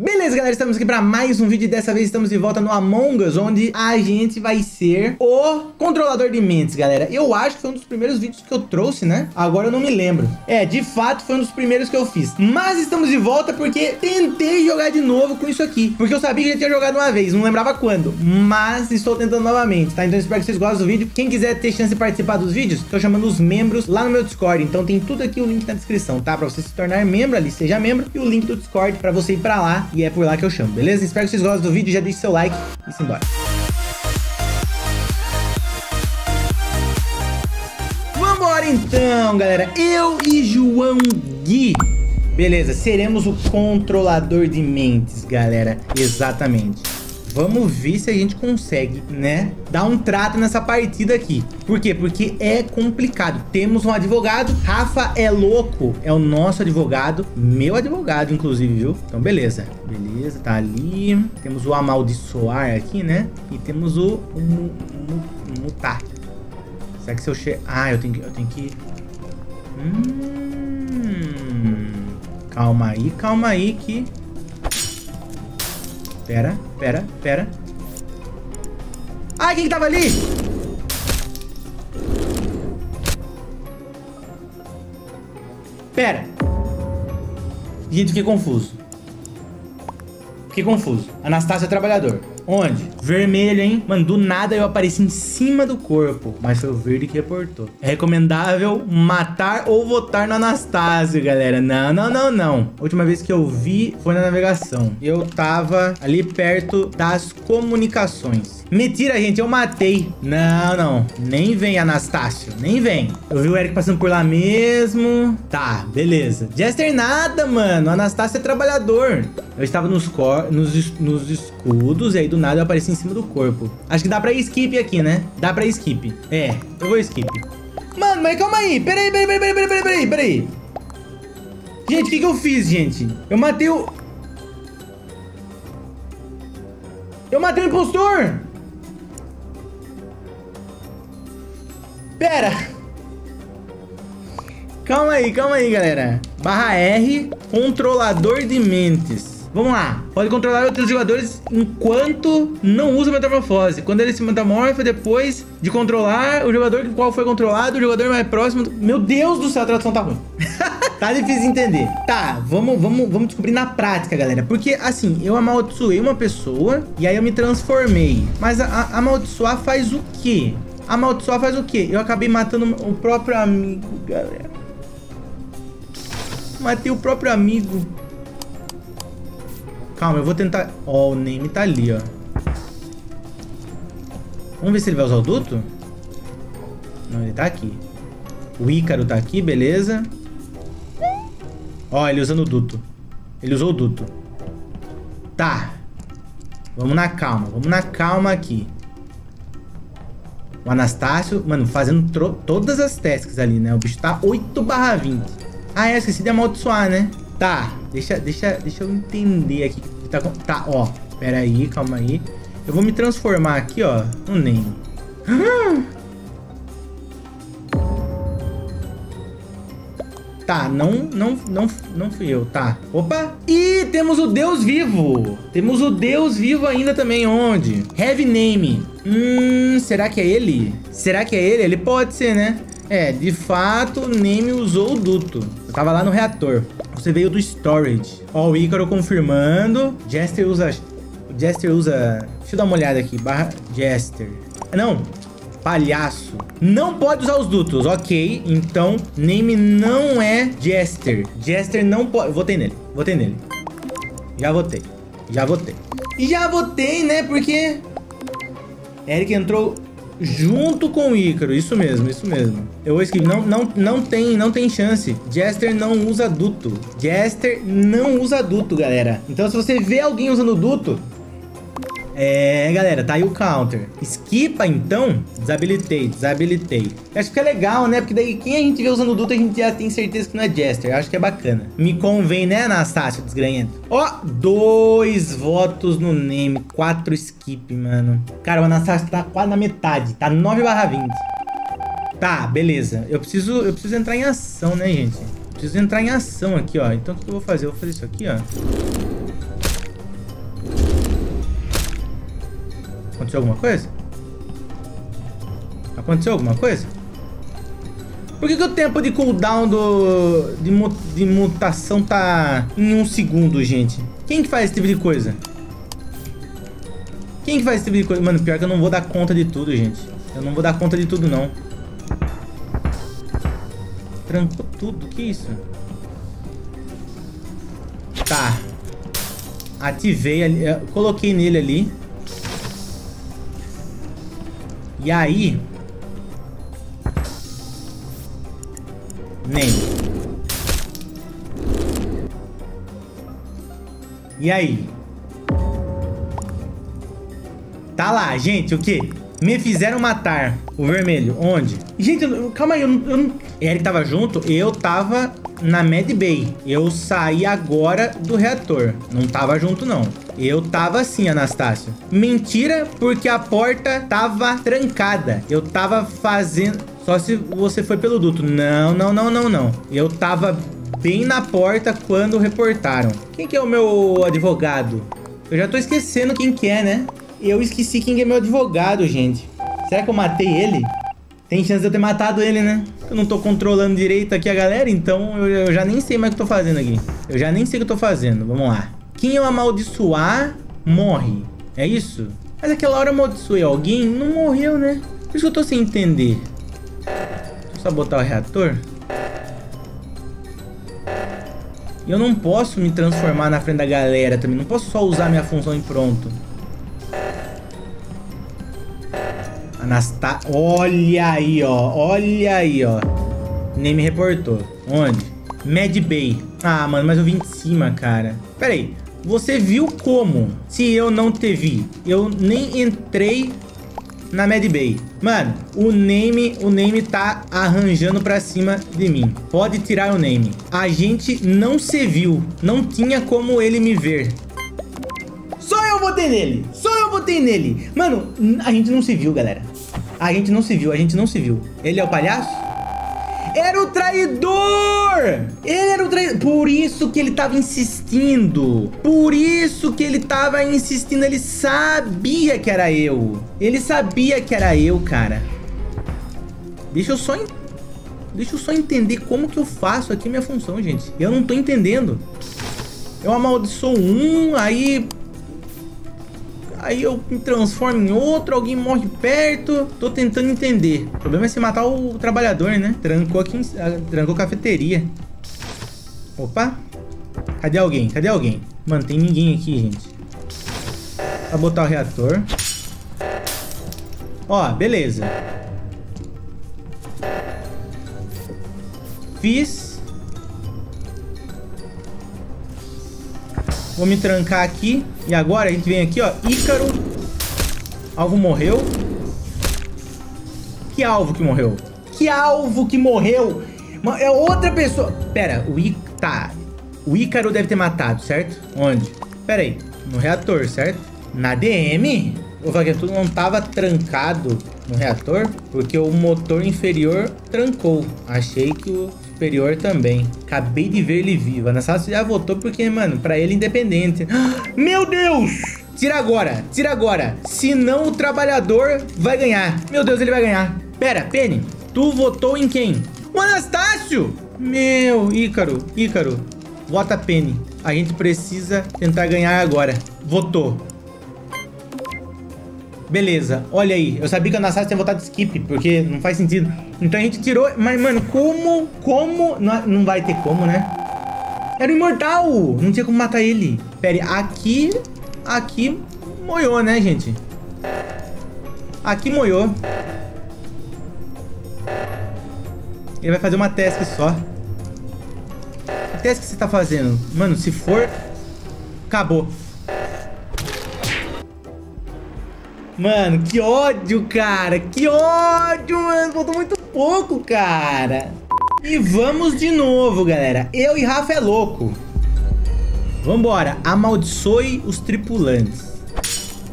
Beleza, galera, estamos aqui para mais um vídeo e dessa vez estamos de volta no Among Us, onde a gente vai ser o controlador de mentes, galera. Eu acho que foi um dos primeiros vídeos que eu trouxe, né? Agora eu não me lembro. É, de fato, foi um dos primeiros que eu fiz. Mas estamos de volta porque tentei jogar de novo com isso aqui, porque eu sabia que já tinha jogado uma vez, não lembrava quando, mas estou tentando novamente, tá? Então espero que vocês gostem do vídeo. Quem quiser ter chance de participar dos vídeos, estou chamando os membros lá no meu Discord, então tem tudo aqui o link na descrição, tá? Para você se tornar membro ali, seja membro, e o link do Discord para você ir para lá. E é por lá que eu chamo, beleza? Espero que vocês gostem do vídeo, já deixe seu like e simbora. Vambora então, galera. Eu e João Gui, beleza, seremos o controlador de mentes, galera. Exatamente. Vamos ver se a gente consegue, né, dar um trato nessa partida aqui. Por quê? Porque é complicado. Temos um advogado, Rafa é louco, é o nosso advogado, meu advogado, inclusive, viu? Então, beleza. Beleza, tá ali. Temos o amaldiçoar aqui, né? E temos o mutar. Será que se eu chegar... Ah, eu tenho que... Calma aí que... Pera. Ai, quem que tava ali? Pera. Gente, fiquei confuso. Anastácio é trabalhador. Onde? Vermelho, hein? Mano, do nada eu apareci em cima do corpo. Mas foi o verde que reportou. É recomendável matar ou votar no Anastácio, galera. Não. A última vez que eu vi foi na navegação. Eu tava ali perto das comunicações. Mentira, gente. Eu matei. Não. Nem vem, Anastácio. Nem vem. Eu vi o Eric passando por lá mesmo. Tá, beleza. Jester nada, mano. Anastácio é trabalhador. Eu estava nos escudos e aí do nada eu apareci em cima do corpo. Acho que dá pra skip aqui, né? Dá pra skip. É, eu vou skip. Mano, mas calma aí. Peraí. Gente, o que eu fiz, gente? Eu matei o... impostor! Pera. Calma aí, galera. /R, controlador de mentes. Vamos lá. Pode controlar outros jogadores enquanto não usa metamorfose. Quando ele se metamorfa, depois de controlar o jogador do qual foi controlado, o jogador mais próximo... Meu Deus do céu, a tradução tá ruim. Tá difícil de entender. Tá, vamos descobrir na prática, galera. Porque, assim, eu amaldiçoei uma pessoa e aí eu me transformei. Mas amaldiçoar faz o quê? Eu acabei matando o próprio amigo, galera. Matei o próprio amigo. Calma, eu vou tentar... Ó, o Neme tá ali, ó. Vamos ver se ele vai usar o duto? Não, ele tá aqui. O Ícaro tá aqui, beleza. Ó, ele usando o duto. Ele usou o duto. Tá. Vamos na calma aqui. O Anastácio, mano, fazendo todas as tasks ali, né? O bicho tá 8/20. Ah, é, esqueci de amaldiçoar, né? Tá. Deixa eu entender aqui. Tá, ó. Pera aí, calma aí. Eu vou me transformar aqui, ó. No Name. Tá, não fui eu, tá. Opa! E temos o Deus vivo. Temos o Deus vivo ainda também, onde? Heavy Neme. Será que é ele? Ele pode ser, né? É, de fato, o Neme usou o duto. Eu tava lá no reator. Você veio do storage. Ó, o Ícaro confirmando. Jester usa... Deixa eu dar uma olhada aqui. /Jester. Não. Palhaço. Não pode usar os dutos. Ok. Então, Name não é Jester. Jester não pode... Votei nele. Já votei, né? Porque... Eric entrou... junto com o Ícaro, isso mesmo. Eu vou escrever, não tem chance. Jester não usa duto. Galera. Então se você vê alguém usando duto, galera, tá aí o counter. Esquipa então. Desabilitei. Eu acho que é legal, né? Porque daí quem a gente vê usando duto, a gente já tem certeza que não é Jester. Eu acho que é bacana. Me convém, né, Anastácio, desgranhando. Ó, 2 votos no Name, 4 skip, mano. Cara, o Anastácio tá quase na metade. Tá 9/20. Tá, beleza. Eu preciso entrar em ação, né, gente? Preciso entrar em ação aqui, ó. Então o que eu vou fazer? Eu vou fazer isso aqui, ó. Aconteceu alguma coisa? Aconteceu alguma coisa? Por que o tempo de cooldown de mutação tá em 1 segundo, gente? Quem que faz esse tipo de coisa? Quem que faz esse tipo de coisa? Mano, pior que eu não vou dar conta de tudo, gente. Eu não vou dar conta de tudo, não. Trancou tudo, que isso? Tá. Ativei ali, coloquei nele ali. E aí... Name. E aí? Tá lá, gente, o que? Me fizeram matar. O vermelho, onde? Gente, calma aí, eu não... Eric tava junto? Eu tava na Mad Bay. Eu saí agora do reator. Não tava junto, não. Eu tava sim, Anastácio. Mentira, porque a porta tava trancada. Eu tava fazendo... Só se você foi pelo duto. Não, não, não, não, não. Eu tava bem na porta quando reportaram. Quem que é o meu advogado? Eu já tô esquecendo quem que é, né? Eu esqueci quem é meu advogado, gente. Será que eu matei ele? Tem chance de eu ter matado ele, né? Eu não tô controlando direito aqui a galera, então eu já nem sei mais o que eu tô fazendo aqui. Eu já nem sei o que eu tô fazendo. Vamos lá. Quem eu amaldiçoar, morre. É isso? Mas aquela hora eu amaldiçoei alguém, não morreu, né? Por isso que eu tô sem entender. Só botar o reator. E eu não posso me transformar na frente da galera também. Não posso só usar minha função e pronto. Anastácio. Olha aí, ó. Olha aí, ó. Nem me reportou. Onde? Mad Bay. Ah, mano, mas eu vim de cima, cara. Pera aí. Você viu como? Se eu não te vi. Eu nem entrei... na Mad Bay. Mano, o Name tá arranjando pra cima de mim. Pode tirar o Name. A gente não se viu. Não tinha como ele me ver. Só eu votei nele. Só eu votei nele. Mano, a gente não se viu, galera. A gente não se viu. A gente não se viu. Ele é o palhaço? Era o traidor! Ele era o traidor. Por isso que ele tava insistindo. Por isso que ele tava insistindo. Ele sabia que era eu. Ele sabia que era eu, cara. Deixa eu só entender como que eu faço aqui minha função, gente. Eu não tô entendendo. Eu amaldiçoo um, aí... aí eu me transformo em outro, alguém morre perto. Tô tentando entender. O problema é se matar o trabalhador, né? Trancou aqui, trancou a cafeteria. Opa. Cadê alguém? Cadê alguém? Mano, tem ninguém aqui, gente. Vou botar o reator. Ó, beleza. Fiz. Vou me trancar aqui. E agora a gente vem aqui, ó. Ícaro. Alvo morreu. Que alvo que morreu? Que alvo que morreu? É outra pessoa. Pera, o Ícaro deve ter matado, certo? Onde? Pera aí. No reator, certo? Na DM? O vagabundo não tava trancado no reator, porque o motor inferior trancou. Achei que o superior também. Acabei de ver ele vivo. Anastasia já votou porque, mano, pra ele independente. Meu Deus! Tira agora, tira agora. Senão o trabalhador vai ganhar. Meu Deus, ele vai ganhar. Pera, Penny, tu votou em quem? O Anastácio! Meu, Ícaro, Ícaro. Vota Penny. A gente precisa tentar ganhar agora. Votou. Beleza, olha aí. Eu sabia que a Nassar tinha votado skip, porque não faz sentido. Então a gente tirou... Mas, mano, como? Como? Não vai ter como, né? Era o Imortal! Não tinha como matar ele. Pera aí, aqui moiou, né, gente? Aqui moiou. Ele vai fazer uma task só. Que task você tá fazendo? Mano, se for... acabou. Mano, que ódio, cara. Que ódio, mano. Faltou muito pouco, cara. E vamos de novo, galera. Eu e Rafa é louco. Vambora. Amaldiçoe os tripulantes.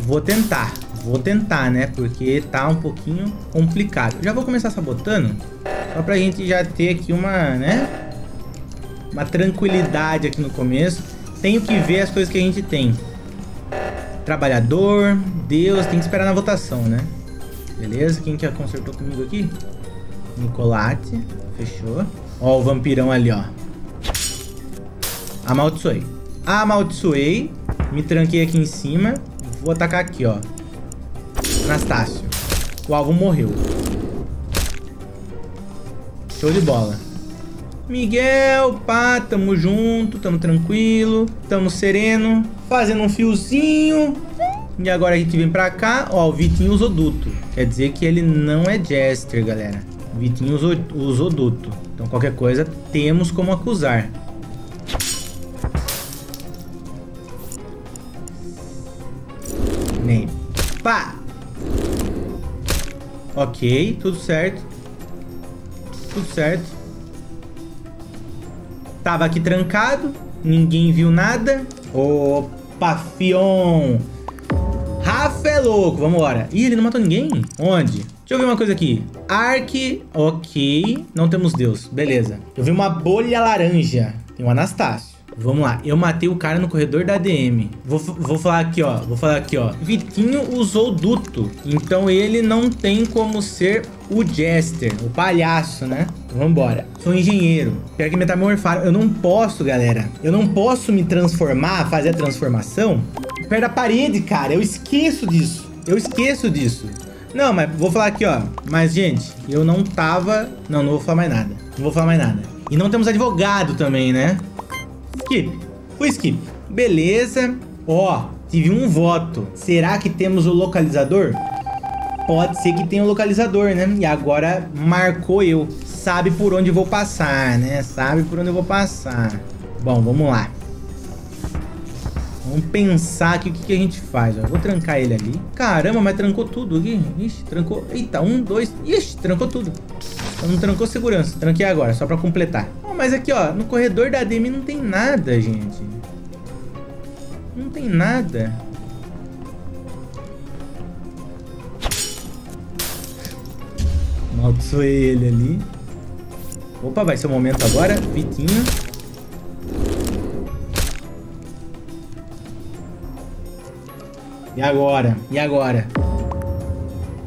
Vou tentar. Vou tentar, né? Porque tá um pouquinho complicado. Já vou começar sabotando. Só pra gente já ter aqui uma, né? Uma tranquilidade aqui no começo. Tenho que ver as coisas que a gente tem. Trabalhador, Deus, tem que esperar na votação, né? Beleza, quem que consertou comigo aqui? Nicolate, fechou. Ó o vampirão ali, ó. Amaldiçoei. Amaldiçoei. Me tranquei aqui em cima. Vou atacar aqui, ó. Anastácio. O alvo morreu. Show de bola. Miguel, pá, tamo junto, tamo tranquilo, tamo sereno. Fazendo um fiozinho. E agora a gente vem pra cá. Ó, o Vitinho usou duto. Quer dizer que ele não é Jester, galera. O Vitinho usou duto. Então qualquer coisa temos como acusar. Ney. Pá! Ok, tudo certo. Tudo certo. Tava aqui trancado. Ninguém viu nada. Opa, Fion. Rafa é louco. Vambora. Ih, ele não matou ninguém? Onde? Deixa eu ver uma coisa aqui. Ark. Ok. Não temos Deus. Beleza. Eu vi uma bolha laranja. Tem um Anastácio. Vamos lá. Eu matei o cara no corredor da ADM. Vou falar aqui, ó. Vou falar aqui, ó. Vitinho usou duto. Então ele não tem como ser o Jester. O palhaço, né? Vambora. Sou engenheiro. Pior que metamorfaram. Eu não posso, galera. Eu não posso me transformar, fazer a transformação perto da parede, cara. Eu esqueço disso. Eu esqueço disso. Não, mas vou falar aqui, ó. Mas, gente, eu não tava... Não, não vou falar mais nada. Não vou falar mais nada. E não temos advogado também, né? Skip. Foi skip. Beleza. Ó, tive um voto. Será que temos o localizador? Pode ser que tenha o localizador, né? E agora marcou eu. Sabe por onde eu vou passar, né? Sabe por onde eu vou passar. Bom, vamos lá. Vamos pensar aqui o que a gente faz, ó. Vou trancar ele ali. Caramba, mas trancou tudo aqui. Ixi, trancou. Eita, um, dois. Ixi, trancou tudo. Então não trancou segurança. Tranquei agora, só pra completar. Oh, mas aqui, ó, no corredor da ADM não tem nada, gente. Não tem nada. Maldiçoei ele ali. Opa, vai ser o momento agora. Vitinho. E agora? E agora?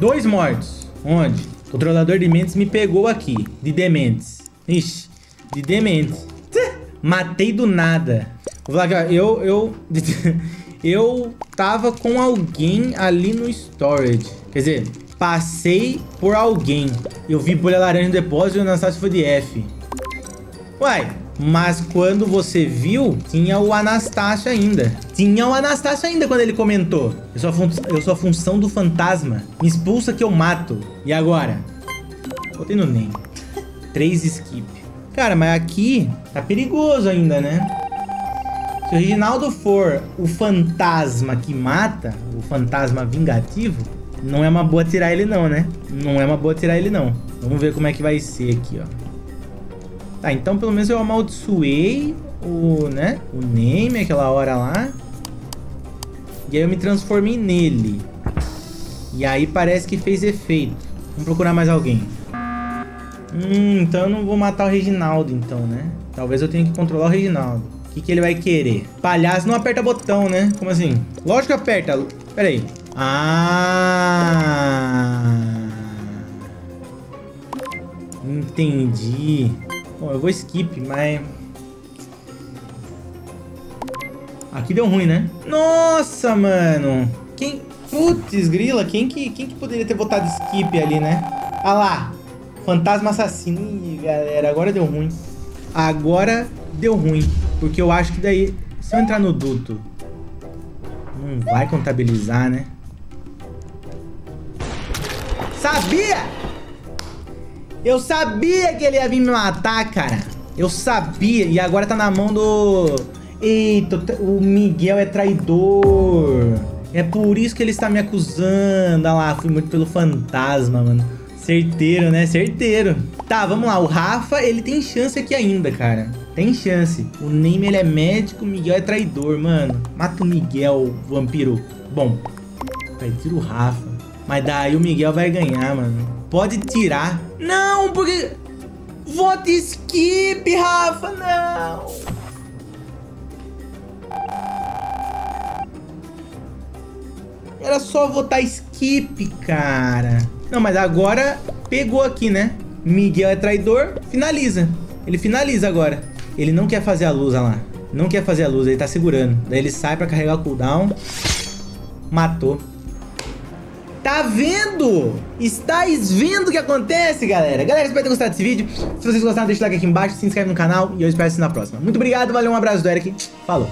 2 mortos. Onde? O controlador de mentes me pegou aqui. De dementes. Ixi. De dementes. Matei do nada. Vou falar aqui, ó. Eu tava com alguém ali no storage. Quer dizer, passei por alguém. Eu vi bolha laranja no depósito e o Anastasia foi de F. Uai. Mas quando você viu, tinha o Anastácio ainda. Tinha o Anastácio ainda quando ele comentou. Eu sou a função do fantasma. Me expulsa que eu mato. E agora? Botei no Neme. 3 skip. Cara, mas aqui tá perigoso ainda, né? Se o Reginaldo for o fantasma que mata, o fantasma vingativo, não é uma boa tirar ele não, né? Não é uma boa tirar ele não. Vamos ver como é que vai ser aqui, ó. Tá, então pelo menos eu amaldiçoei o, né, o Name aquela hora lá. E aí eu me transformei nele. E aí parece que fez efeito. Vamos procurar mais alguém. Então eu não vou matar o Reginaldo então, né? Talvez eu tenha que controlar o Reginaldo. O que que ele vai querer? Palhaço não aperta botão, né? Como assim? Lógico que aperta. Pera aí. Ah! Entendi. Bom, eu vou skip, mas... Aqui deu ruim, né? Nossa, mano! Quem... Putz, grila, quem que poderia ter botado skip ali, né? Ah lá! Fantasma assassino. Ih, galera, agora deu ruim. Agora deu ruim. Porque eu acho que daí... Se eu entrar no duto... Não vai contabilizar, né? Sabia! Eu sabia que ele ia vir me matar, cara. Eu sabia. E agora tá na mão do... Eita, o Miguel é traidor. É por isso que ele está me acusando. Olha lá, fui muito pelo fantasma, mano. Certeiro, né? Certeiro. Tá, vamos lá. O Rafa, ele tem chance aqui ainda, cara. Tem chance. O Neymer, ele é médico. O Miguel é traidor, mano. Mata o Miguel, vampiro. Bom, vai tirar o Rafa. Mas daí o Miguel vai ganhar, mano. Pode tirar. Não, porque... Voto skip, Rafa, não. Era só votar skip, cara. Não, mas agora pegou aqui, né? Miguel é traidor, finaliza. Ele finaliza agora. Ele não quer fazer a luz, olha lá. Não quer fazer a luz, ele tá segurando. Daí ele sai pra carregar o cooldown. Matou. Tá vendo? Estáis vendo o que acontece, galera? Galera, espero ter gostado desse vídeo. Se vocês gostaram, deixa o like aqui embaixo, se inscreve no canal e eu espero vocês na próxima. Muito obrigado, valeu, um abraço do Eric. Falou.